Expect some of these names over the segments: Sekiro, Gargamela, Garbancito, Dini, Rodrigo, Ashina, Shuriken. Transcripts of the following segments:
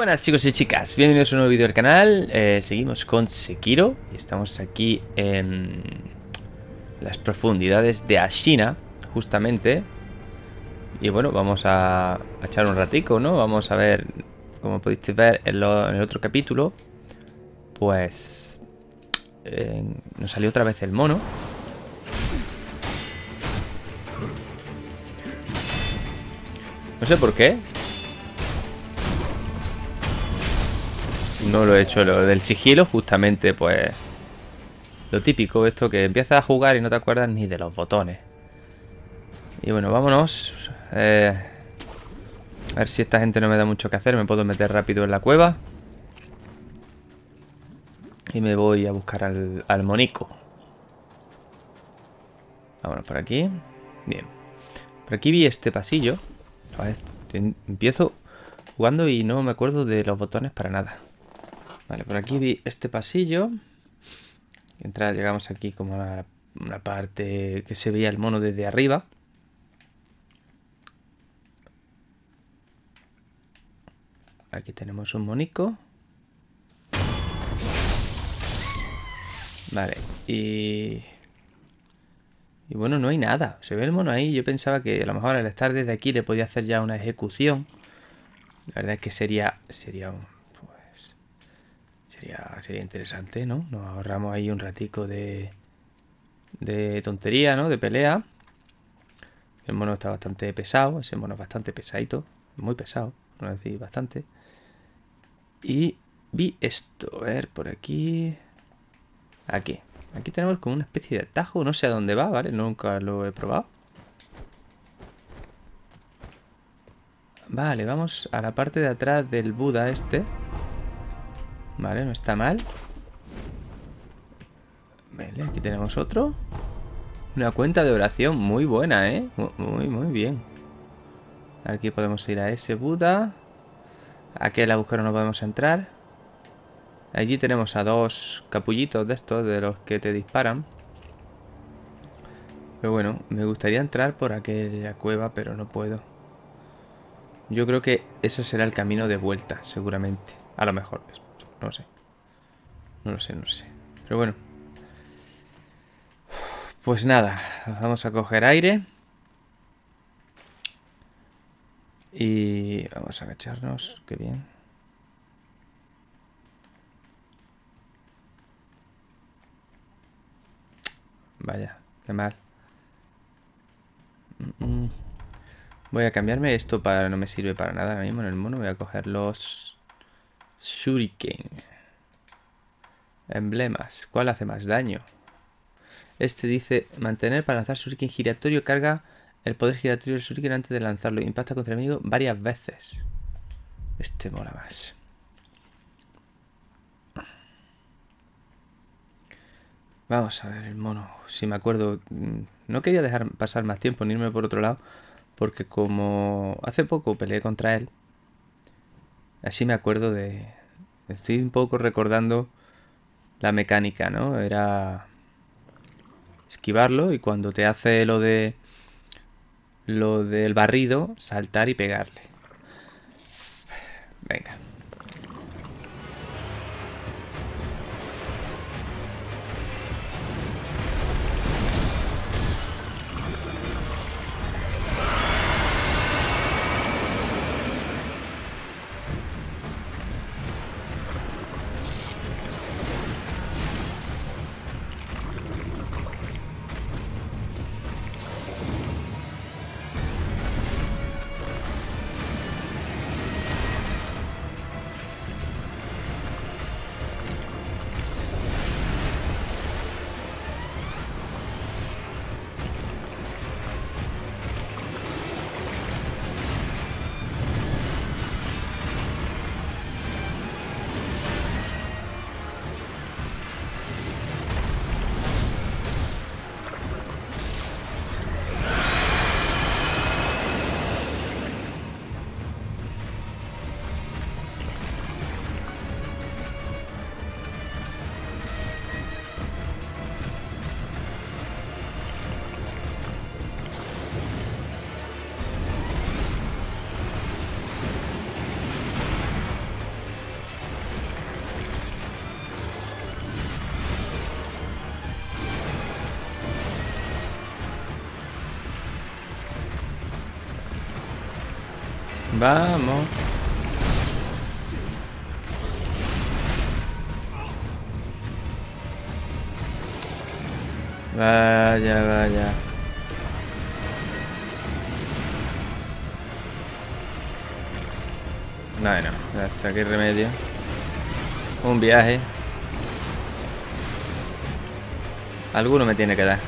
buenas chicos y chicas, bienvenidos a un nuevo vídeo del canal. Seguimos con Sekiro y estamos aquí en las profundidades de Ashina, justamente. Y bueno, vamos a echar un ratico, ¿no? Vamos a ver, como podéis ver en el otro capítulo, pues nos salió otra vez el mono. No sé por qué. No lo he hecho, lo del sigilo, justamente, pues lo típico, esto que empiezas a jugar y no te acuerdas ni de los botones. Y bueno, vámonos. A ver si esta gente no me da mucho que hacer. Me puedo meter rápido en la cueva. Y me voy a buscar al monico. Vámonos por aquí. Bien. Por aquí vi este pasillo. A ver, empiezo jugando y no me acuerdo de los botones para nada. Vale, por aquí vi este pasillo. Llegamos aquí como a una parte que se veía el mono desde arriba. Aquí tenemos un monico. Vale, y bueno, no hay nada. Se ve el mono ahí. Yo pensaba que a lo mejor al estar desde aquí le podía hacer ya una ejecución. La verdad es que sería interesante, ¿no? Nos ahorramos ahí un ratico de tontería, ¿no? De pelea. El mono está bastante pesado. Ese mono es bastante pesadito. Muy pesado, no lo decís bastante. Y vi esto. A ver, por aquí. Aquí. Aquí tenemos como una especie de atajo. No sé a dónde va, ¿vale? Nunca lo he probado. Vale, vamos a la parte de atrás del Buda este. Vale, no está mal. Vale, aquí tenemos otro. Una cuenta de oración muy buena, ¿eh? Muy bien. Aquí podemos ir a ese Buda. Aquel agujero no podemos entrar. Allí tenemos a dos capullitos de estos, de los que te disparan. Pero bueno, me gustaría entrar por aquella cueva, pero no puedo. Yo creo que eso será el camino de vuelta, seguramente. A lo mejor, no lo sé. No lo sé. Pero bueno. Pues nada. Vamos a coger aire. Y vamos a agacharnos. Qué bien. Vaya, qué mal. Voy a cambiarme esto para... No me sirve para nada ahora mismo en el mono. Voy a coger los... Shuriken. Emblemas. ¿Cuál hace más daño? Este dice mantener para lanzar shuriken giratorio. Carga el poder giratorio del shuriken antes de lanzarlo. Impacta contra el enemigo varias veces. Este mola más. Vamos a ver el mono. Si me acuerdo. No quería dejar pasar más tiempo ni irme por otro lado. Porque como hace poco peleé contra él. Así me acuerdo de... Estoy un poco recordando la mecánica, ¿no? Era esquivarlo y cuando te hace lo del barrido, saltar y pegarle. Venga. Vamos. Vaya, vaya. Bueno, hasta qué remedio. Un viaje. Alguno me tiene que dar.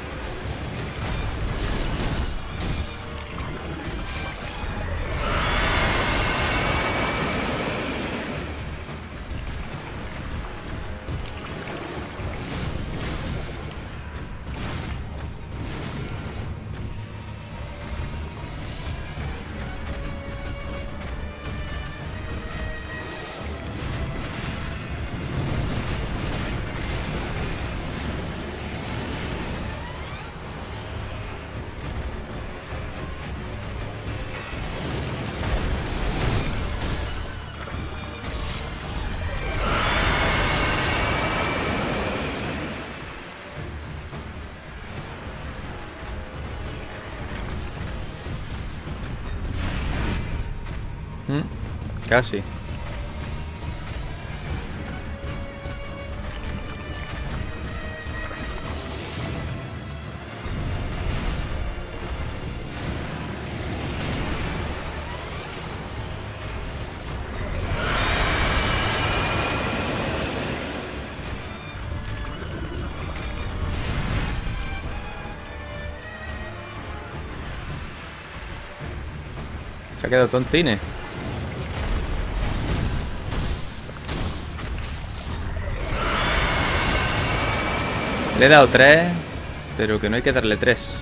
Casi. Se ha quedado tontine. Le he dado 3, pero que no hay que darle 3.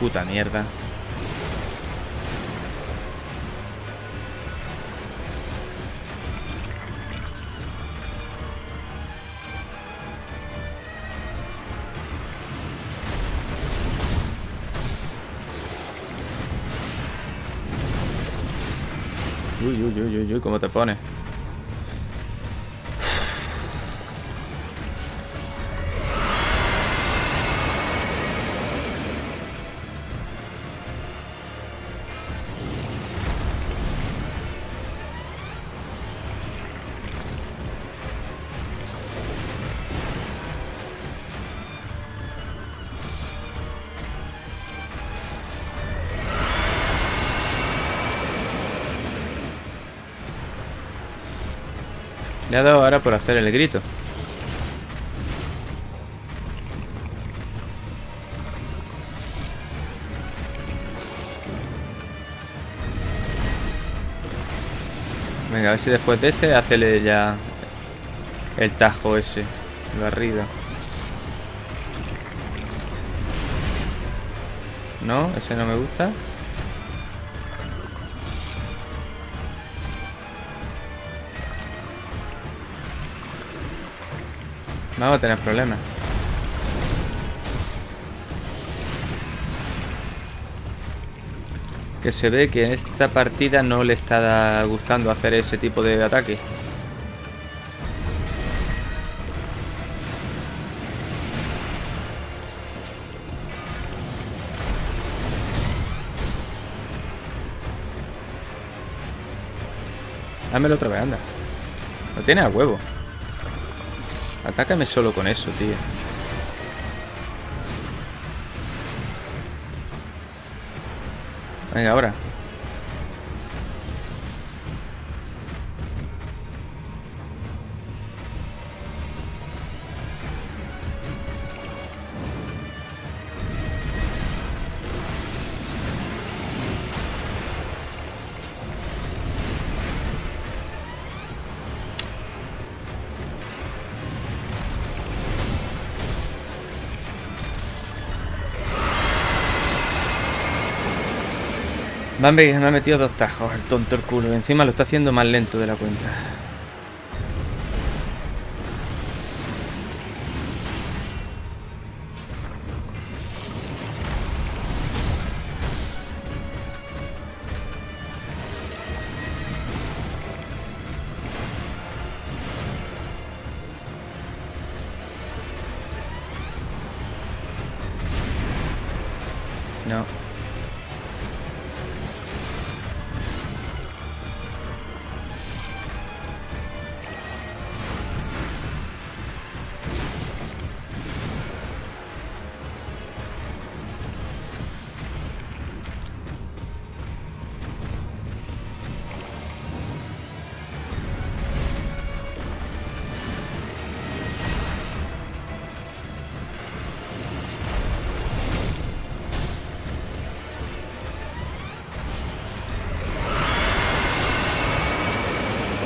Puta mierda. Uy, cómo te pones. Le ha dado ahora por hacer el grito. Venga, a ver si después de este hacele ya el tajo ese, el barrido. No, ese no me gusta. Vamos a tener problemas. Que se ve que en esta partida no le está gustando hacer ese tipo de ataque. Dámelo otra vez, anda. Lo tiene a huevo. Atácame solo con eso, tío. Venga, ahora. Me ha metido 2 tajos, el tonto el culo. Encima lo está haciendo más lento de la cuenta. No.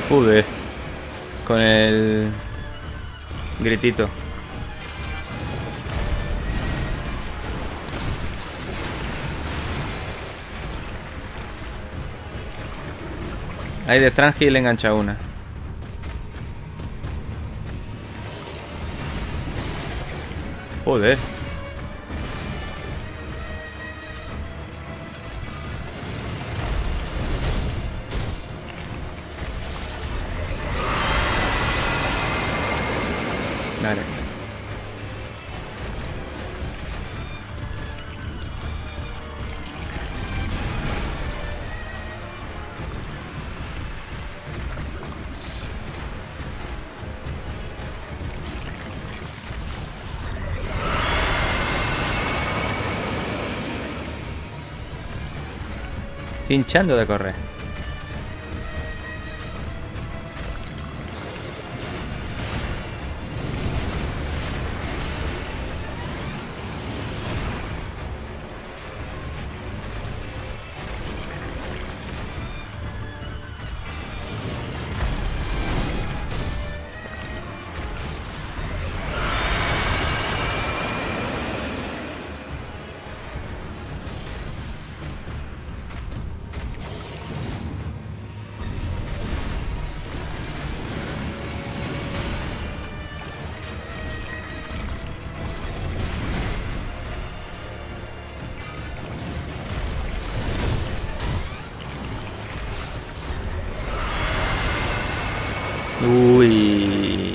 Pude con el gritito. Ahí de Strange y le engancha una. Joder. Dale. Estoy hinchando de correr. Uy.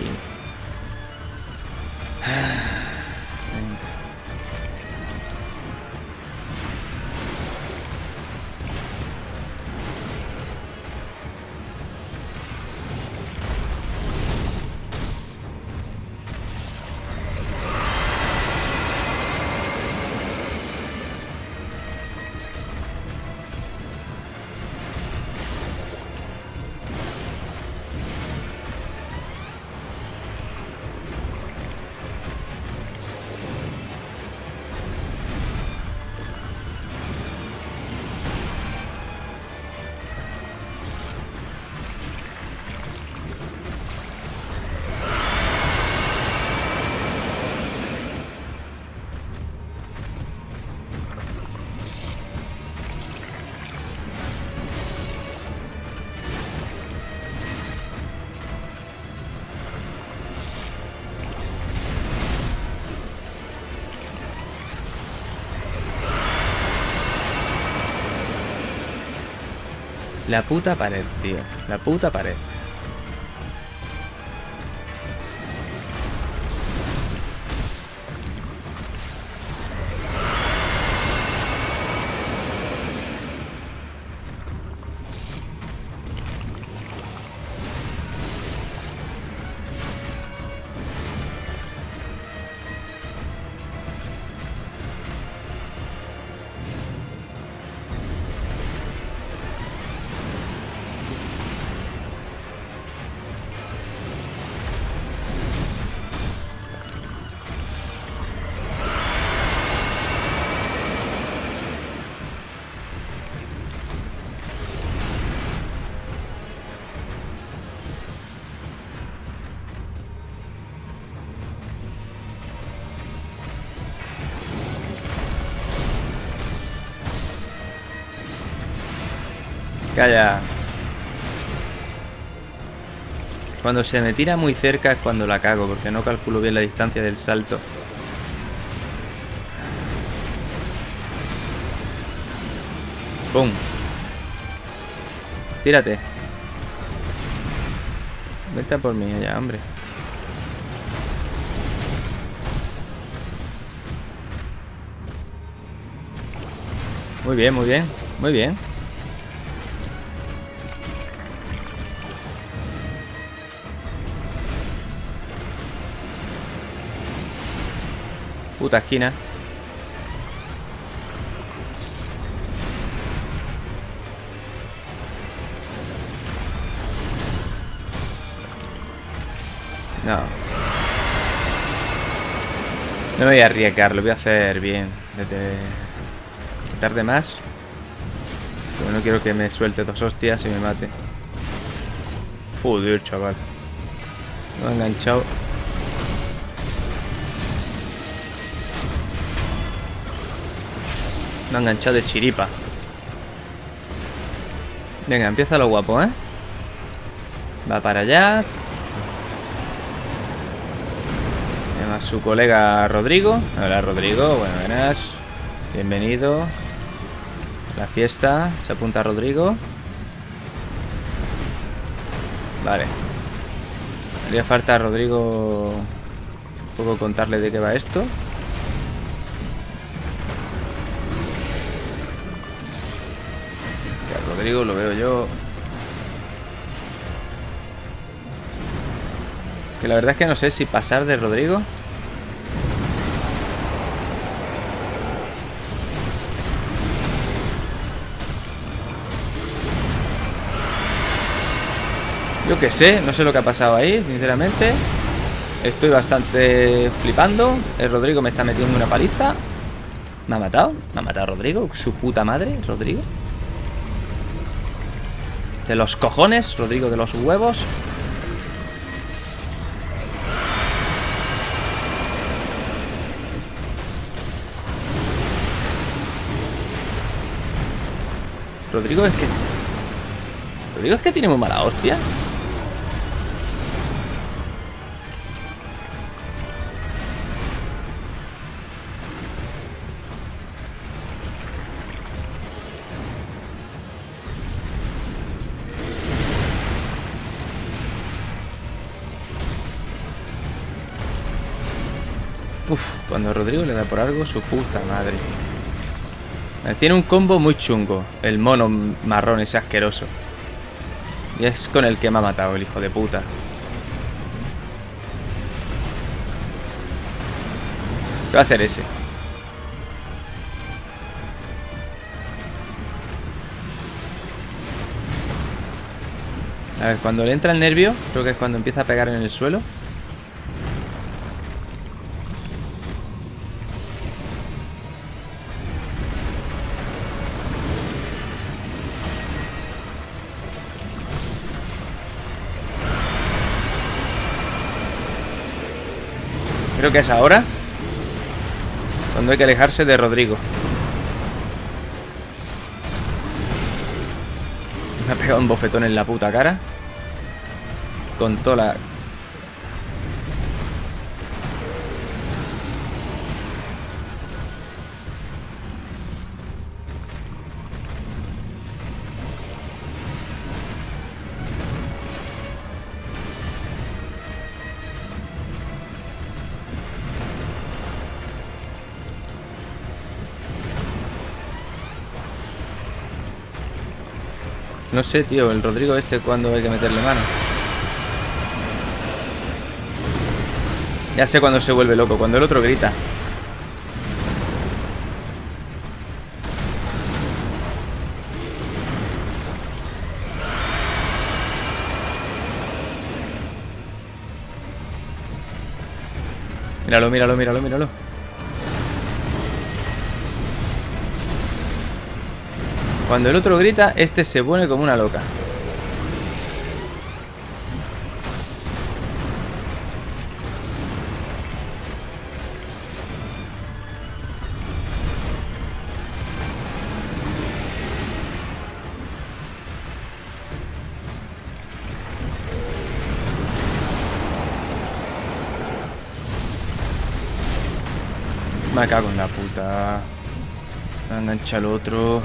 La puta pared, tío. La puta pared. Calla. Cuando se me tira muy cerca es cuando la cago, porque no calculo bien la distancia del salto. ¡Pum! Tírate. Vete a por mí allá, hombre. Muy bien, muy bien, muy bien. Puta esquina. No. No me voy a arriesgar, lo voy a hacer bien. Desde tarde más. Pero no quiero que me suelte dos hostias y me mate. Joder, chaval. Me ha enganchado. Me ha enganchado de chiripa. Venga, empieza lo guapo, ¿eh? Va para allá. Llama a su colega Rodrigo. Hola, Rodrigo. Buenas. Bienvenido a la fiesta. Se apunta Rodrigo. Vale. Haría falta a Rodrigo un poco contarle de qué va esto. Rodrigo lo veo yo. Que la verdad es que no sé si pasar de Rodrigo. Yo qué sé, no sé lo que ha pasado ahí, sinceramente. Estoy bastante flipando. El Rodrigo me está metiendo una paliza. Me ha matado Rodrigo, su puta madre, Rodrigo. De los cojones, Rodrigo de los huevos. Rodrigo es que... Rodrigo es que tiene muy mala hostia. Uf, cuando Rodrigo le da por algo, su puta madre. Tiene un combo muy chungo. El mono marrón ese asqueroso. Y es con el que me ha matado el hijo de puta. ¿Qué va a ser ese? A ver, cuando le entra el nervio, creo que es cuando empieza a pegar en el suelo. Creo que es ahora cuando hay que alejarse de Rodrigo. Me ha pegado un bofetón en la puta cara. Con toda la... No sé, tío, el Rodrigo este cuando hay que meterle mano. Ya sé cuando se vuelve loco, cuando el otro grita. Míralo, míralo, míralo, míralo. Cuando el otro grita, este se pone como una loca. Me cago en la puta. Me engancha el otro.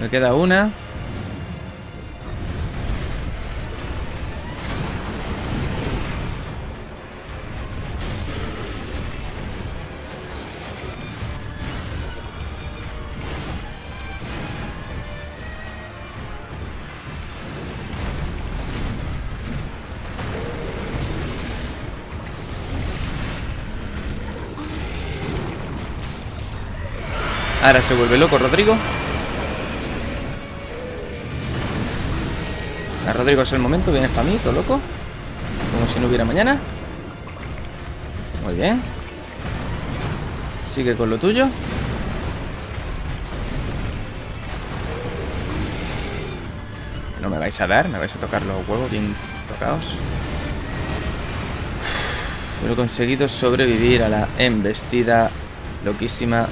Me queda una. Ahora se vuelve loco Rodrigo. A Rodrigo es el momento, vienes para mí, todo loco. Como si no hubiera mañana. Muy bien. Sigue con lo tuyo. No me vais a dar, me vais a tocar los huevos bien tocados. Pero he conseguido sobrevivir a la embestida loquísima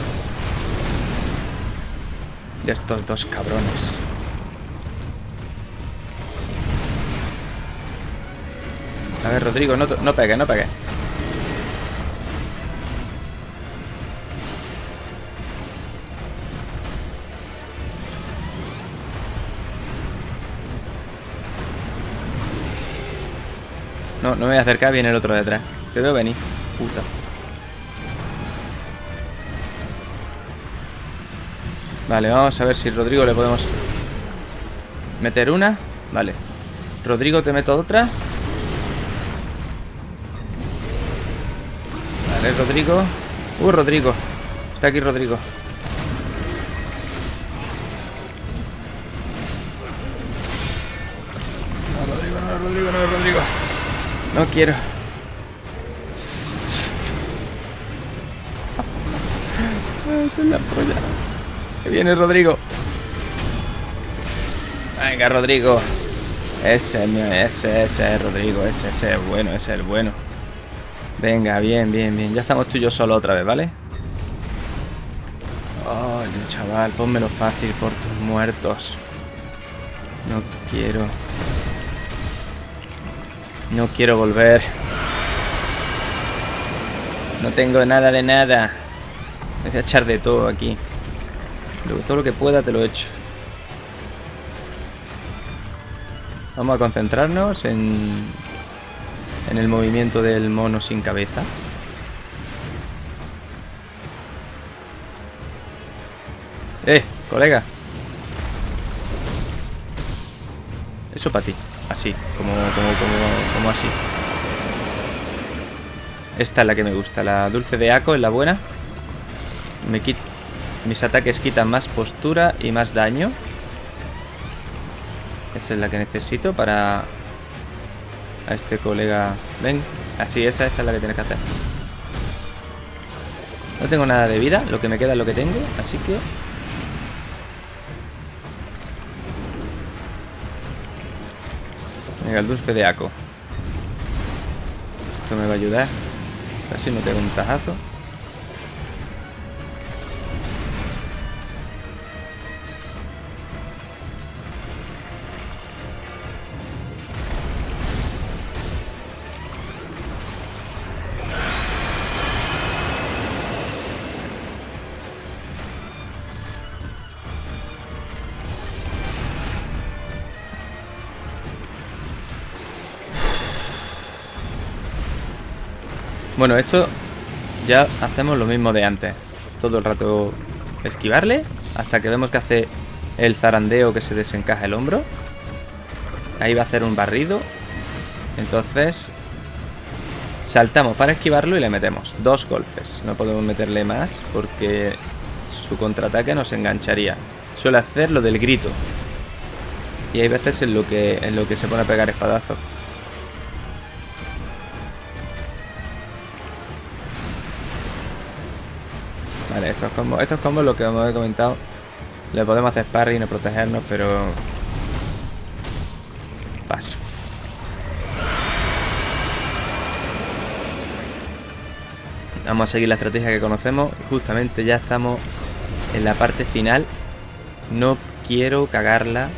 de estos dos cabrones. A ver, Rodrigo, no pegue, no pegue. No, no me voy a acercar, viene el otro detrás. Te veo venir, puta. Vale, vamos a ver si Rodrigo le podemos meter una. Vale. Rodrigo, te meto otra. Vale, Rodrigo. Rodrigo. Está aquí Rodrigo. No, Rodrigo, no, Rodrigo, no, Rodrigo. No quiero. Esa es la polla. Que viene Rodrigo. Venga, Rodrigo. Ese es Rodrigo. Ese es bueno, ese es el bueno. Venga, bien, bien, bien. Ya estamos tú y yo solo otra vez, ¿vale? Oh, chaval, pónmelo fácil por tus muertos. No quiero. No quiero volver. No tengo nada de nada. Me voy a echar de todo aquí. Todo lo que pueda te lo echo. Vamos a concentrarnos en el movimiento del mono sin cabeza. Colega. Eso para ti. Así, como así. Esta es la que me gusta, la dulce de Aco es la buena. Mis ataques quitan más postura y más daño. Esa es la que necesito para... A este colega... Ven, así, esa es la que tienes que hacer. No tengo nada de vida, lo que me queda es lo que tengo, así que... Venga, el dulce de Aco. Esto me va a ayudar. Casi no tengo un tajazo. Bueno, esto ya hacemos lo mismo de antes. Todo el rato esquivarle hasta que vemos que hace el zarandeo que se desencaja el hombro. Ahí va a hacer un barrido. Entonces saltamos para esquivarlo y le metemos dos golpes. No podemos meterle más porque su contraataque nos engancharía. Suele hacer lo del grito. Y hay veces en lo que se pone a pegar espadazos. Vale, estos combos, lo que os he comentado, le podemos hacer sparring y protegernos, pero... Paso. Vamos a seguir la estrategia que conocemos. Justamente ya estamos en la parte final. No quiero cagarla.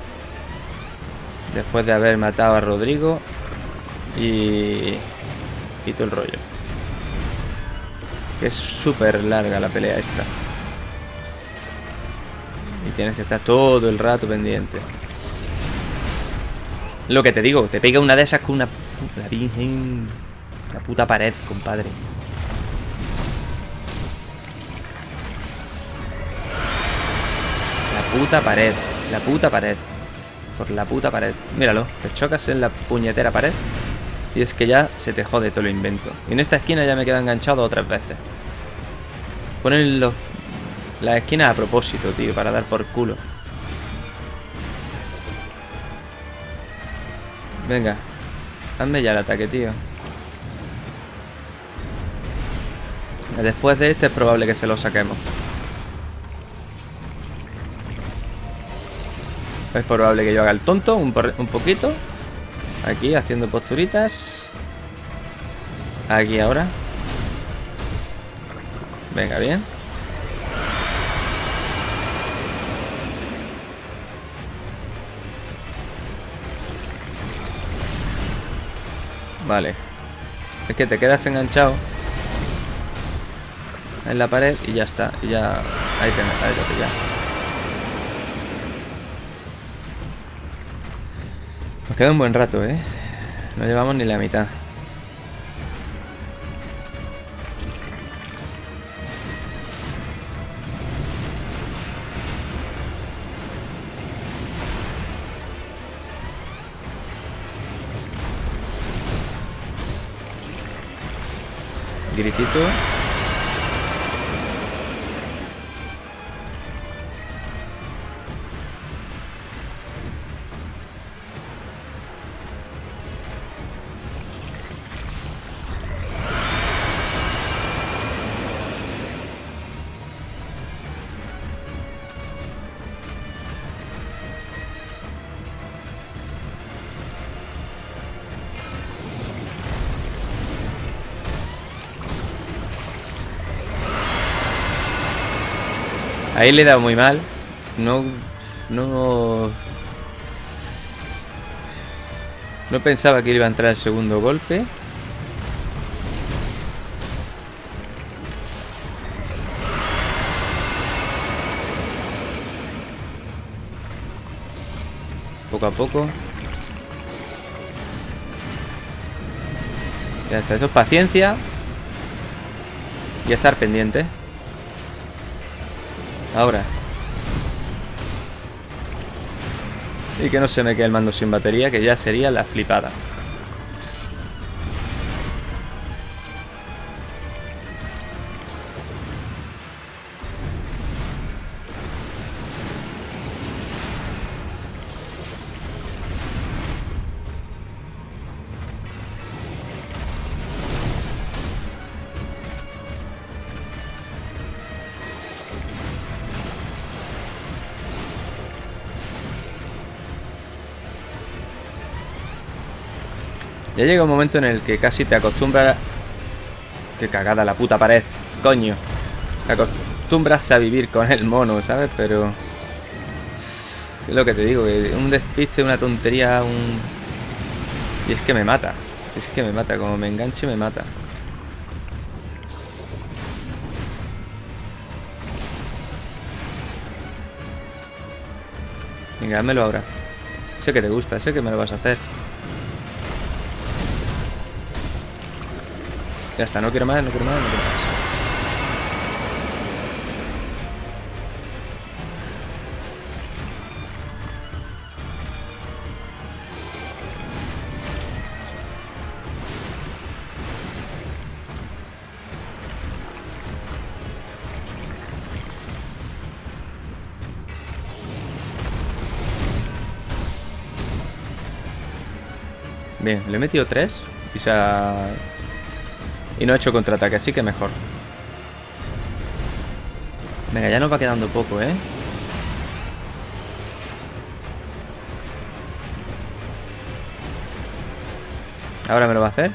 Después de haber matado a Rodrigo y todo el rollo. Es súper larga la pelea esta. Y tienes que estar todo el rato pendiente. Lo que te digo, te pega una de esas con una puta virgen. Una puta pared, compadre. La puta pared, la puta pared. Por la puta pared. Míralo, te chocas en la puñetera pared. Y es que ya se te jode todo lo invento. Y en esta esquina ya me quedo enganchado otras veces. Ponen los La esquina a propósito, tío, para dar por culo. Venga, hazme ya el ataque, tío. Después de este es probable que se lo saquemos. Es probable que yo haga el tonto un poquito. Aquí, haciendo posturitas. Aquí ahora. Venga, bien. Vale. Es que te quedas enganchado en la pared y ya está. Y ya... Ahí te metes, ahí te pillas. Nos queda un buen rato, ¿eh? No llevamos ni la mitad. Gritito. Ahí le he dado muy mal. No pensaba que iba a entrar el segundo golpe. Poco a poco. Ya está. Eso es paciencia. Y estar pendiente. Ahora. Y que no se me quede el mando sin batería, que ya sería la flipada. Ya llega un momento en el que casi te acostumbras... Qué cagada la puta pared, coño. Te acostumbras a vivir con el mono, ¿sabes? Pero... Es lo que te digo, que un despiste, una tontería, un... Y es que me mata. Es que me mata, como me enganche me mata. Venga, házmelo ahora. Sé que te gusta, sé que me lo vas a hacer. Ya está, no quiero más, no quiero más, no quiero más. Bien, le he metido 3 y se ha... Y no he hecho contraataque, así que mejor. Venga, ya nos va quedando poco, ¿eh? ¿Ahora me lo va a hacer?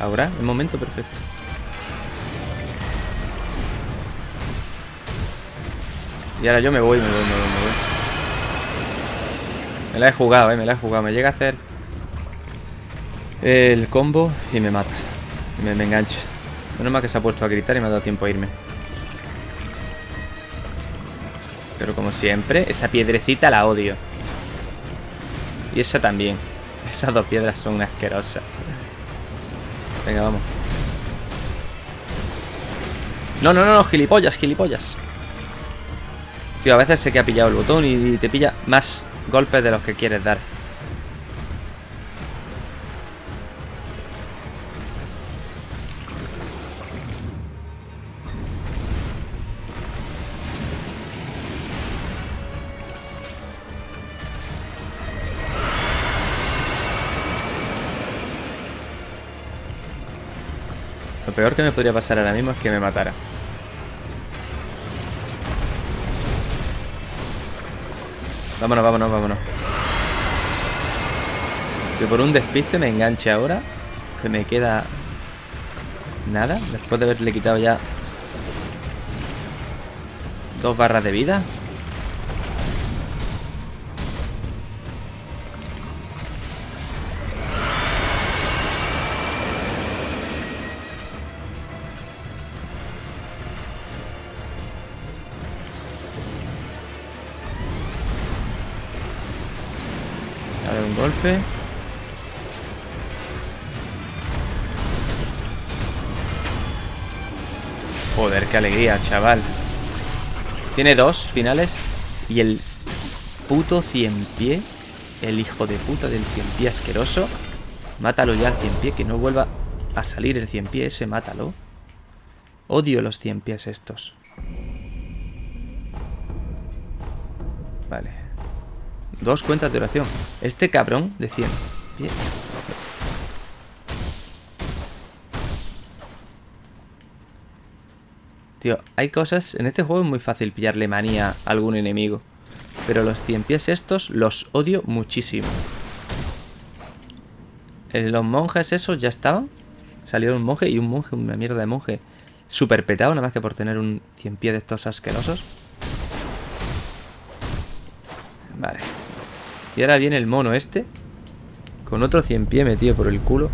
Ahora, el momento perfecto. Y ahora yo me voy. Me la he jugado, ¿eh? Me la he jugado. Me llega a hacer el combo y me mata. Me engancha. Menos mal que se ha puesto a gritar y me ha dado tiempo a irme. Pero como siempre, esa piedrecita la odio. Y esa también. Esas dos piedras son asquerosas. Venga, vamos. No, no, no, no, gilipollas, gilipollas. Tío, a veces sé que ha pillado el botón y te pilla más golpes de los que quieres dar. Lo peor que me podría pasar ahora mismo es que me matara. Vámonos, vámonos, vámonos. Que por un despiste me enganche ahora. Que me queda... nada. Después de haberle quitado ya... 2 barras de vida. Dale un golpe. Joder, qué alegría, chaval. Tiene 2 finales y el puto 100 pie, el hijo de puta del 100 pie asqueroso. Mátalo ya al 100 pie, que no vuelva a salir el 100 pie ese, mátalo. Odio los 100 pies estos. Vale. 2 cuentas de oración. Este cabrón de 100 pie. Tío, hay cosas... en este juego es muy fácil pillarle manía a algún enemigo. Pero los 100 pies estos los odio muchísimo. Los monjes esos ya estaban. Salió un monje y un monje, una mierda de monje. Súper petado, nada más que por tener un 100 pies de estos asquerosos. Vale. Y ahora viene el mono este. Con otro 100 pies metido por el culo.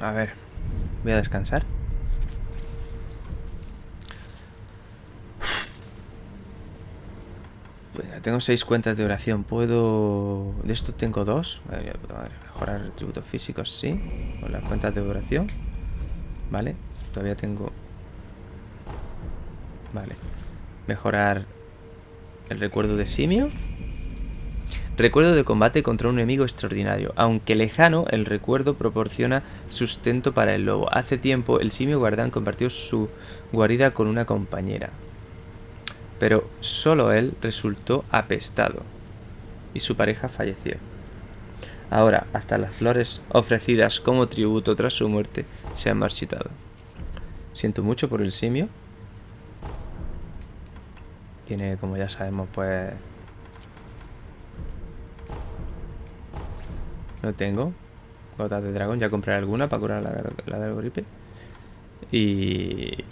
A ver. Voy a descansar. Tengo 6 cuentas de oración. ¿Puedo...? De esto tengo 2. Vale, mejorar atributos físicos, sí. Con las cuentas de oración. Vale. Todavía tengo... vale. Mejorar el recuerdo de simio. Recuerdo de combate contra un enemigo extraordinario. Aunque lejano, el recuerdo proporciona sustento para el lobo. Hace tiempo, el simio guardián compartió su guarida con una compañera. Pero solo él resultó apestado y su pareja falleció. Ahora, hasta las flores ofrecidas como tributo tras su muerte se han marchitado. Siento mucho por el simio. Tiene, como ya sabemos, pues... no tengo gotas de dragón. Ya compraré alguna para curar la del gripe. Y...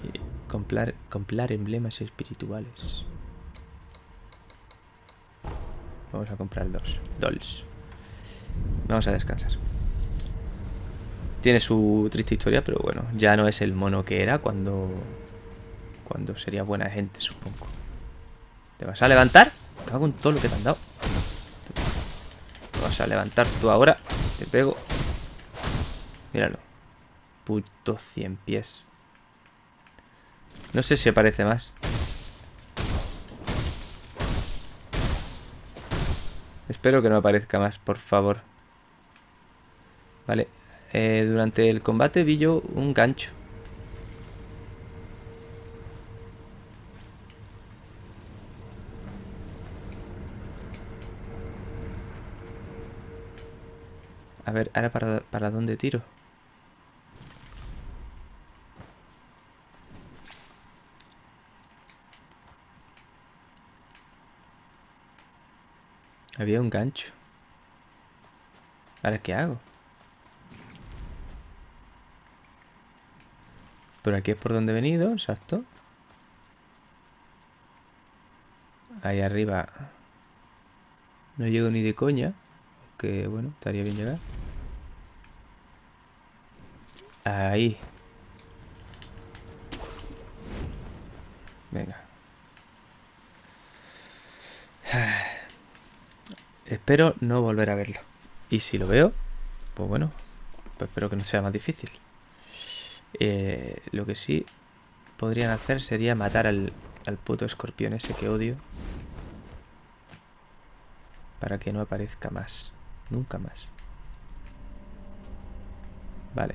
comprar emblemas espirituales. Vamos a comprar 2 dolls. Vamos a descansar. Tiene su triste historia, pero bueno, ya no es el mono que era cuando sería buena gente, supongo. ¿Te vas a levantar? Me cago en todo lo que te han dado. Vas a levantar tú ahora. Te pego. Míralo. Puto 100 pies. No sé si aparece más. Espero que no aparezca más, por favor. Vale. Durante el combate vi yo un gancho. A ver, ahora para dónde tiro. Había un gancho. Ahora, ¿qué hago? Por aquí es por donde he venido, exacto. Ahí arriba. No llego ni de coña. Que bueno, estaría bien llegar. Ahí. Venga. Espero no volver a verlo. Y si lo veo, pues bueno, pues espero que no sea más difícil. Lo que sí podrían hacer sería matar al puto escorpión ese que odio. Para que no aparezca más. Nunca más. Vale.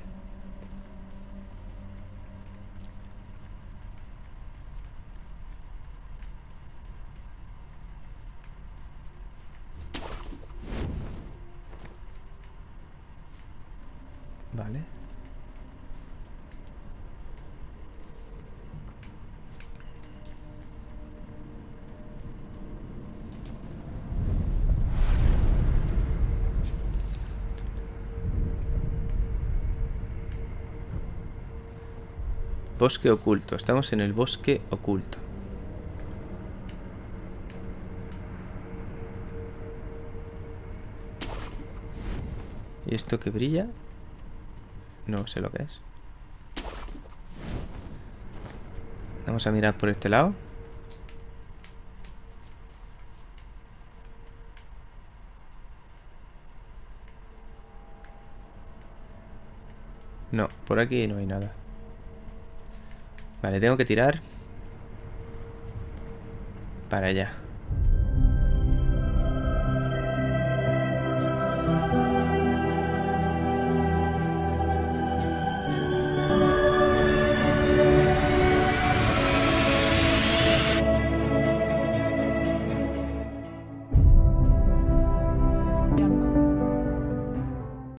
Vale. Bosque oculto. Estamos en el bosque oculto. ¿Y esto que brilla? No sé lo que es. Vamos a mirar por este lado. No, por aquí no hay nada. Vale, tengo que tirar para allá.